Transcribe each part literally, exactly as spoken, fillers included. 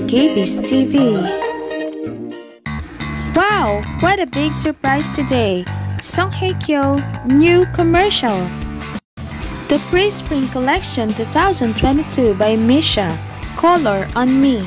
to K B I Z T V. Wow, what a big surprise today! Song Hye Kyo new commercial. The Pre-Spring Collection twenty twenty-two by Michaa, Color on Me.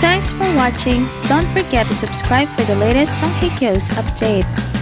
Thanks for watching. Don't forget to subscribe for the latest Song Hye Kyo's update.